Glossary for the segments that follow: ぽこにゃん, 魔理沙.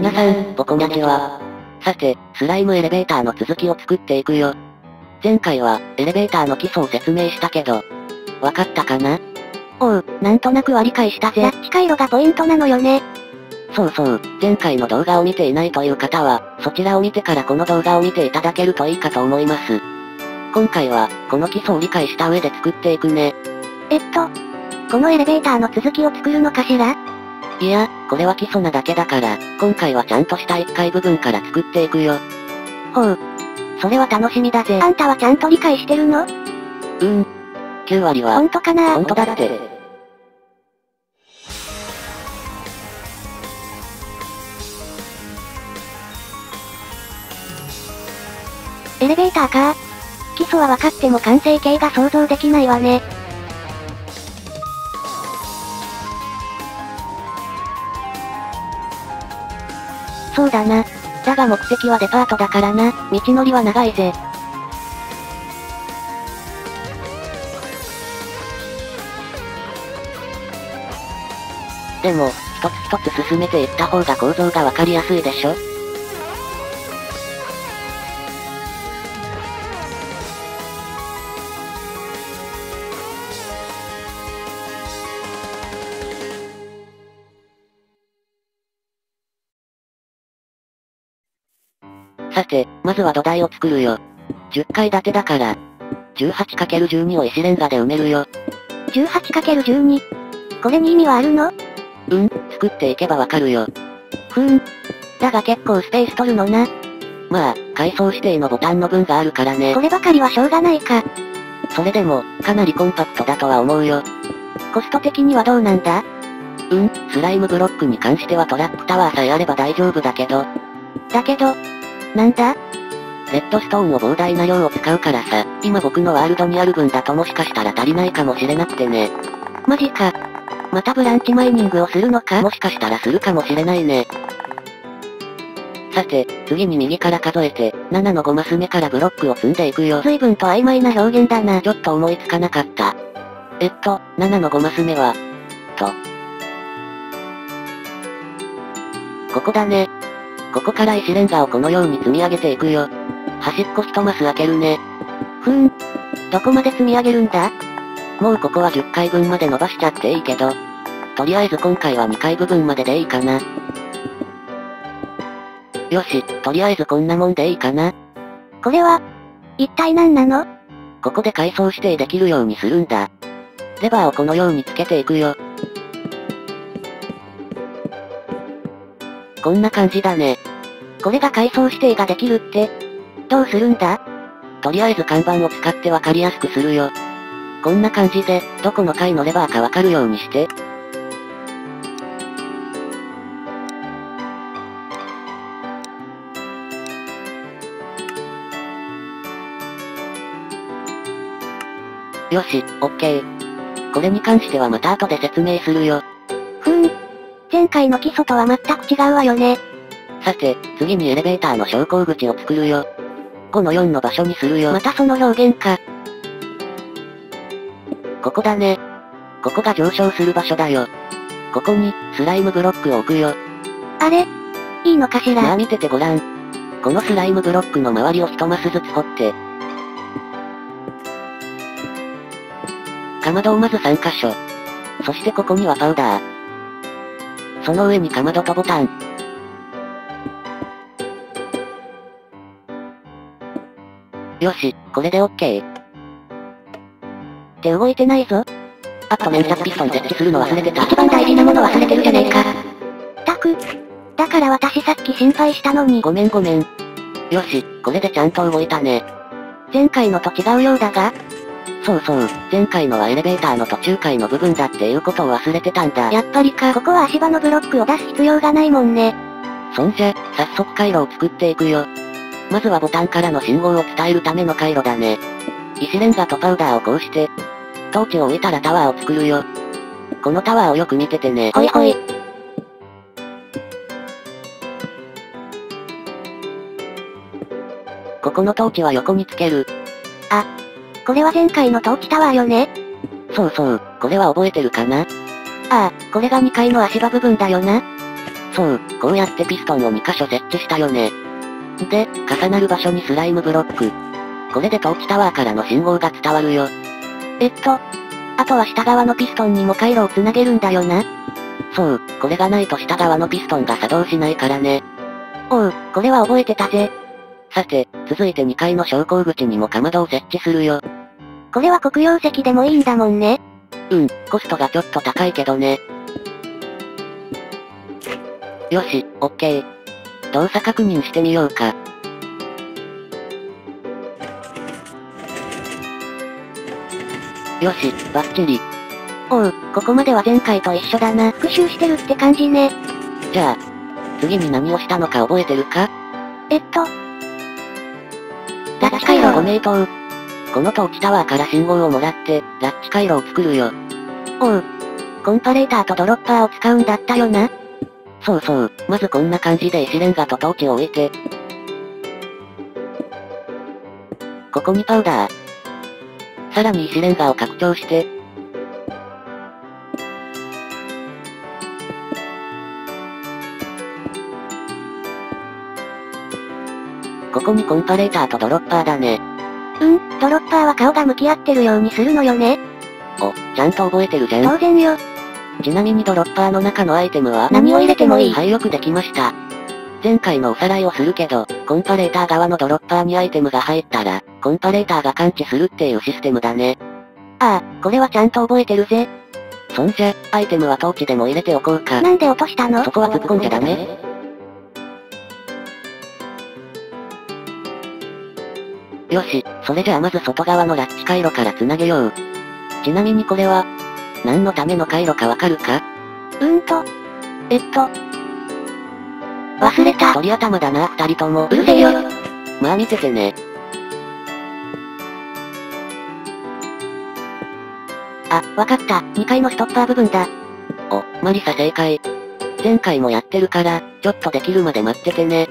皆さん、ボコニャチは。さて、スライムエレベーターの続きを作っていくよ。前回は、エレベーターの基礎を説明したけど、わかったかな？おう、なんとなくは理解したぜ。ラッキ回路がポイントなのよね。そうそう、前回の動画を見ていないという方は、そちらを見てからこの動画を見ていただけるといいかと思います。今回は、この基礎を理解した上で作っていくね。このエレベーターの続きを作るのかしら？いや、これは基礎なだけだから、今回はちゃんとした1階部分から作っていくよ。ほう。それは楽しみだぜ。あんたはちゃんと理解してるの？うん。9割は。ほんとかな？ほんとだって。エレベーターか。基礎は分かっても完成形が想像できないわね。そうだな。だが目的はデパートだからな。道のりは長いぜ。でも、一つ一つ進めていった方が構造がわかりやすいでしょ？さて、まずは土台を作るよ。10階建てだから、18×12 を石レンガで埋めるよ。18×12？ これに意味はあるの？うん、作っていけばわかるよ。ふーん。だが結構スペース取るのな。まあ、階層指定のボタンの分があるからね。こればかりはしょうがないか。それでも、かなりコンパクトだとは思うよ。コスト的にはどうなんだ？うん、スライムブロックに関してはトラップタワーさえあれば大丈夫だけど。なんだ？レッドストーンを膨大な量を使うからさ、今僕のワールドにある分だともしかしたら足りないかもしれなくてね。マジか。またブランチマイニングをするのか？もしかしたらするかもしれないね。さて、次に右から数えて、7の5マス目からブロックを積んでいくよ。随分と曖昧な表現だな。ちょっと思いつかなかった。7の5マス目は、ここだね。ここから石レンガをこのように積み上げていくよ。端っこ一マス開けるね。ふーん。どこまで積み上げるんだ？もうここは10階分まで伸ばしちゃっていいけど。とりあえず今回は2階部分まででいいかな。よし、とりあえずこんなもんでいいかな。これは、一体何なの？ここで階層指定できるようにするんだ。レバーをこのようにつけていくよ。こんな感じだね。これが階層指定ができるって、どうするんだ？とりあえず看板を使ってわかりやすくするよ。こんな感じで、どこの階のレバーかわかるようにして。よし、OK。これに関してはまた後で説明するよ。ふーん。前回の基礎とは全く違うわよね。さて、次にエレベーターの昇降口を作るよ。5の4の場所にするよ。またその表現か。ここだね。ここが上昇する場所だよ。ここに、スライムブロックを置くよ。あれ？いいのかしら？まあ見ててごらん。このスライムブロックの周りを一マスずつ掘って。かまどをまず3箇所。そしてここにはパウダー。その上にかまどとボタン。よし、これで OK。って動いてないぞ。あと面接ピストン設置するの忘れてた。一番大事なもの忘れてるじゃねえか。たく。だから私さっき心配したのに。ごめん。よし、これでちゃんと動いたね。前回のと違うようだが。そうそう、前回のはエレベーターの途中階の部分だっていうことを忘れてたんだ。やっぱりか。ここは足場のブロックを出す必要がないもんね。そんじゃ、早速回路を作っていくよ。まずはボタンからの信号を伝えるための回路だね。石レンガとパウダーをこうして、トーチを置いたらタワーを作るよ。このタワーをよく見ててね。ほいほい。ここのトーチは横につける。あ、これは前回のトーチタワーよね。そうそう、これは覚えてるかな？ああ、これが2階の足場部分だよな。そう、こうやってピストンを2箇所設置したよね。で、重なる場所にスライムブロック。これでトーチタワーからの信号が伝わるよ。あとは下側のピストンにも回路をつなげるんだよな。そう、これがないと下側のピストンが作動しないからね。おう、これは覚えてたぜ。さて、続いて2階の昇降口にもかまどを設置するよ。これは黒曜石でもいいんだもんね。うん、コストがちょっと高いけどね。よし、オッケー。動作確認してみようか。よし、バッチリ。おう、ここまでは前回と一緒だな。復習してるって感じね。じゃあ、次に何をしたのか覚えてるか？ラッチ回路を命灯。このトーチタワーから信号をもらって、ラッチ回路を作るよ。おう、コンパレーターとドロッパーを使うんだったよな。そうそう、まずこんな感じで石レンガとトーチを置いて、ここにパウダー。さらに石レンガを拡張して、ここにコンパレーターとドロッパーだね。うん、ドロッパーは顔が向き合ってるようにするのよね。お、ちゃんと覚えてるじゃん。当然よ。ちなみにドロッパーの中のアイテムは何を入れてもいい。はい、よくできました。前回のおさらいをするけど、コンパレーター側のドロッパーにアイテムが入ったら、コンパレーターが感知するっていうシステムだね。ああ、これはちゃんと覚えてるぜ。そんじゃ、アイテムはトーチでも入れておこうか。なんで落としたの？そこは突っ込んじゃダメ。よし、それじゃあまず外側のラッチ回路から繋げよう。ちなみにこれは、何のための回路かわかるか？忘れた。鳥頭だな、二人とも。うるせえよ。まあ見ててね。あ、わかった。2階のストッパー部分だ。お、マリサ正解。前回もやってるから、ちょっとできるまで待っててね。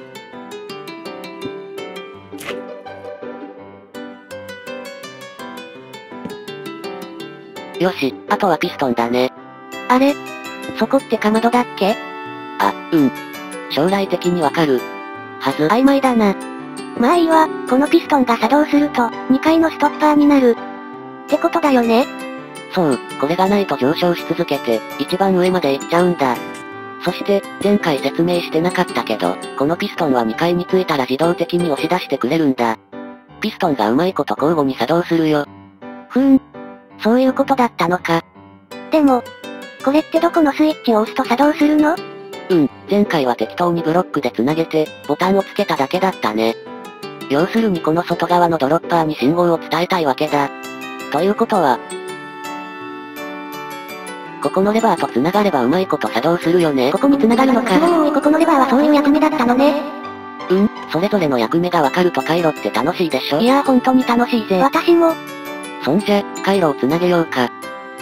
よし、あとはピストンだね。あれ？そこってかまどだっけ？あ、うん。将来的にわかるはず。曖昧だな。まあいいわ、このピストンが作動すると、2階のストッパーになる。ってことだよね。そう、これがないと上昇し続けて、一番上まで行っちゃうんだ。そして、前回説明してなかったけど、このピストンは2階に着いたら自動的に押し出してくれるんだ。ピストンがうまいこと交互に作動するよ。ふーん。そういうことだったのか。でも、これってどこのスイッチを押すと作動するの？うん、前回は適当にブロックで繋げて、ボタンをつけただけだったね。要するにこの外側のドロッパーに信号を伝えたいわけだ。ということは、ここのレバーと繋がればうまいこと作動するよね。ここに繋がるのか。ここのレバーはそういう役目だったのね。うん、それぞれの役目がわかると回路って楽しいでしょ？いやー、本当に楽しいぜ。私も。そんじゃ、回路をつなげようか。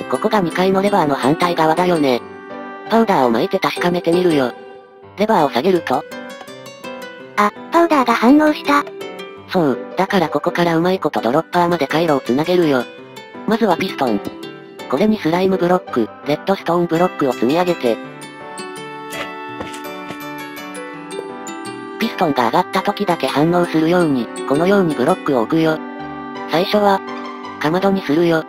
ここが2階のレバーの反対側だよね。パウダーを撒いて確かめてみるよ。レバーを下げると。あ、パウダーが反応した。そう、だからここからうまいことドロッパーまで回路をつなげるよ。まずはピストン。これにスライムブロック、レッドストーンブロックを積み上げて。ピストンが上がった時だけ反応するように、このようにブロックを置くよ。最初は、かまどにするよ。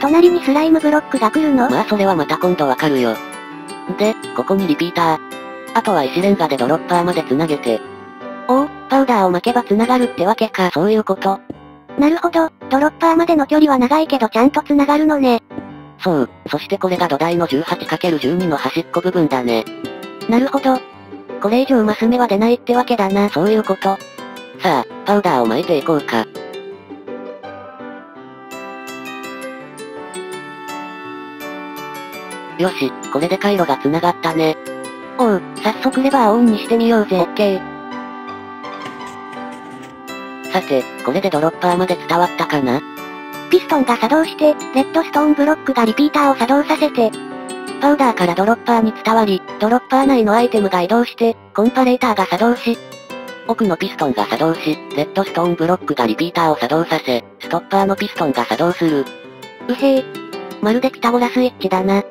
隣にスライムブロックが来るの？まあそれはまた今度わかるよ。で、ここにリピーター。あとは石レンガでドロッパーまで繋げて。おお、パウダーを撒けば繋がるってわけか。そういうこと。なるほど、ドロッパーまでの距離は長いけどちゃんと繋がるのね。そう、そしてこれが土台の 18×12 の端っこ部分だね。なるほど。これ以上マス目は出ないってわけだな。そういうこと。さあ、パウダーを撒いていこうか。よし、これで回路が繋がったね。おう、早速レバーをオンにしてみようぜ。オッケー。さて、これでドロッパーまで伝わったかな？ピストンが作動して、レッドストーンブロックがリピーターを作動させて、パウダーからドロッパーに伝わり、ドロッパー内のアイテムが移動して、コンパレーターが作動し、奥のピストンが作動し、レッドストーンブロックがリピーターを作動させ、ストッパーのピストンが作動する。うへぇ。まるでピタゴラスイッチだな。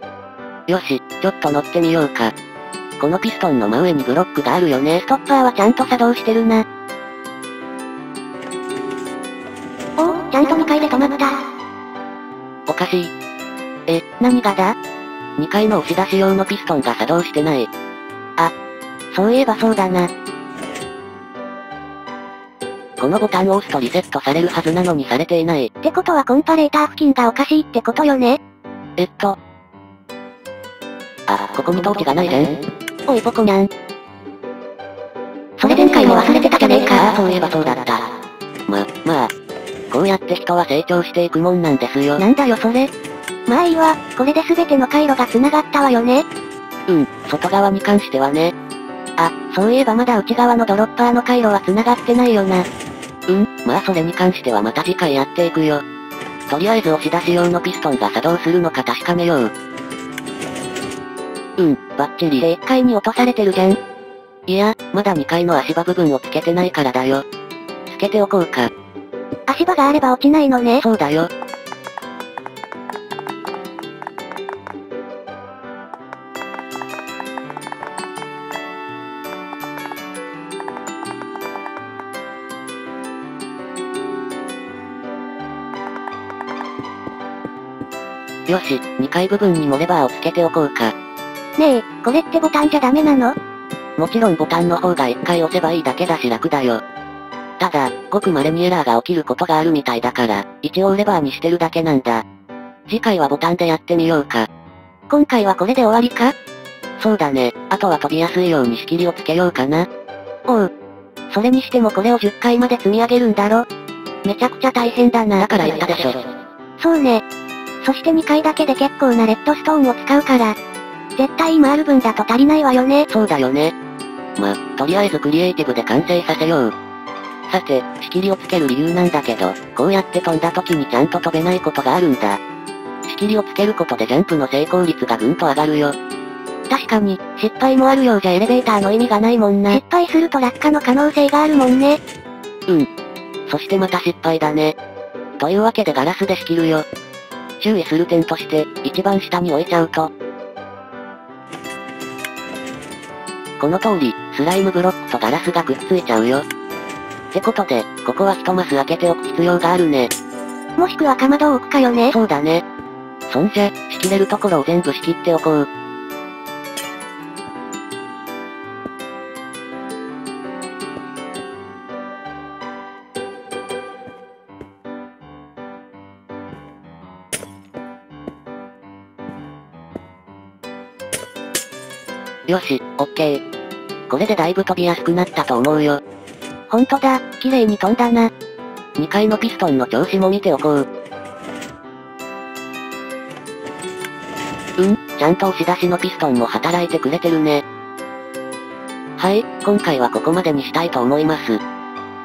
よし、ちょっと乗ってみようか。このピストンの真上にブロックがあるよね。ストッパーはちゃんと作動してるな。おお、ちゃんと2階で止まった。おかしい。何がだ？ 2 階の押し出し用のピストンが作動してない。あ、そういえばそうだな。このボタンを押すとリセットされるはずなのにされていない。ってことはコンパレーター付近がおかしいってことよね。ここに陶器がないぜん。おいポコニャン。それ前回も忘れてたじゃねえか。ああ、そういえばそうだった。まあ、こうやって人は成長していくもんなんですよ。なんだよそれ。まあいいわ、これで全ての回路が繋がったわよね。うん、外側に関してはね。あ、そういえばまだ内側のドロッパーの回路は繋がってないよな。うん、まあそれに関してはまた次回やっていくよ。とりあえず押し出し用のピストンが作動するのか確かめよう。うん、バッチリ。で、1階に落とされてるじゃん。いや、まだ2階の足場部分をつけてないからだよ。つけておこうか。足場があれば落ちないのね。そうだよ。よし、2階部分にもレバーをつけておこうか。ねえ、これってボタンじゃダメなの？もちろんボタンの方が1回押せばいいだけだし楽だよ。ただ、ごく稀にエラーが起きることがあるみたいだから、一応レバーにしてるだけなんだ。次回はボタンでやってみようか。今回はこれで終わりか？そうだね、あとは飛びやすいように仕切りをつけようかな。おう。それにしてもこれを10回まで積み上げるんだろ？めちゃくちゃ大変だな。だから言ったでしょ。そうね。そして2階だけで結構なレッドストーンを使うから、絶対今ある分だと足りないわよね。そうだよね。とりあえずクリエイティブで完成させよう。さて、仕切りをつける理由なんだけど、こうやって飛んだ時にちゃんと飛べないことがあるんだ。仕切りをつけることでジャンプの成功率がぐんと上がるよ。確かに、失敗もあるようじゃエレベーターの意味がないもんな。失敗すると落下の可能性があるもんね。うん。そしてまた失敗だね。というわけでガラスで仕切るよ。注意する点として、一番下に置いちゃうと。この通り、スライムブロックとガラスがくっついちゃうよ。ってことで、ここは一マス開けておく必要があるね。もしくはかまどを置くかよね。そうだね。そんじゃ、仕切れるところを全部仕切っておこう。よし、オッケー。これでだいぶ飛びやすくなったと思うよ。ほんとだ、綺麗に飛んだな。2階のピストンの調子も見ておこう。うん、ちゃんと押し出しのピストンも働いてくれてるね。はい、今回はここまでにしたいと思います。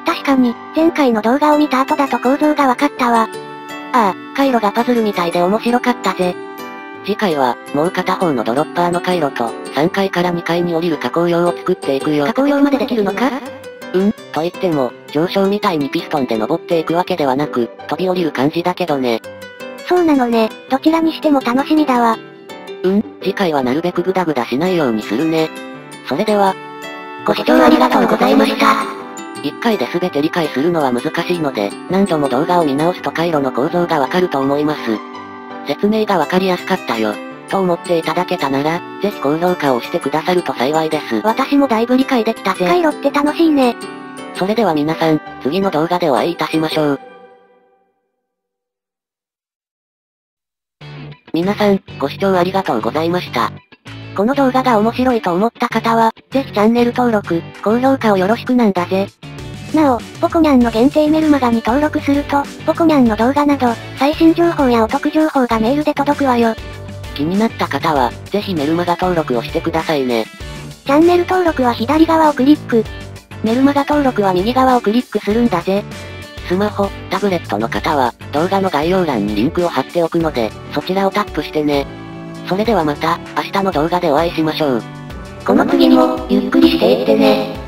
確かに、前回の動画を見た後だと構造がわかったわ。ああ、回路がパズルみたいで面白かったぜ。次回は、もう片方のドロッパーの回路と、3階から2階に降りる加工用を作っていくよ。加工用までできるのか？うん、と言っても、上昇みたいにピストンで登っていくわけではなく、飛び降りる感じだけどね。そうなのね、どちらにしても楽しみだわ。うん、次回はなるべくグダグダしないようにするね。それでは、ご視聴ありがとうございました。1回で全て理解するのは難しいので、何度も動画を見直すと回路の構造がわかると思います。説明がわかりやすかったよ、と思っていただけたなら、ぜひ高評価を押してくださると幸いです。私もだいぶ理解できたぜ。回路って楽しいね。それでは皆さん、次の動画でお会いいたしましょう。皆さん、ご視聴ありがとうございました。この動画が面白いと思った方は、ぜひチャンネル登録、高評価をよろしくなんだぜ。なお、ポコニャンの限定メルマガに登録すると、ポコニャンの動画など、最新情報やお得情報がメールで届くわよ。気になった方は、ぜひメルマガ登録をしてくださいね。チャンネル登録は左側をクリック。メルマガ登録は右側をクリックするんだぜ。スマホ、タブレットの方は、動画の概要欄にリンクを貼っておくので、そちらをタップしてね。それではまた、明日の動画でお会いしましょう。この次も、ゆっくりしていってね。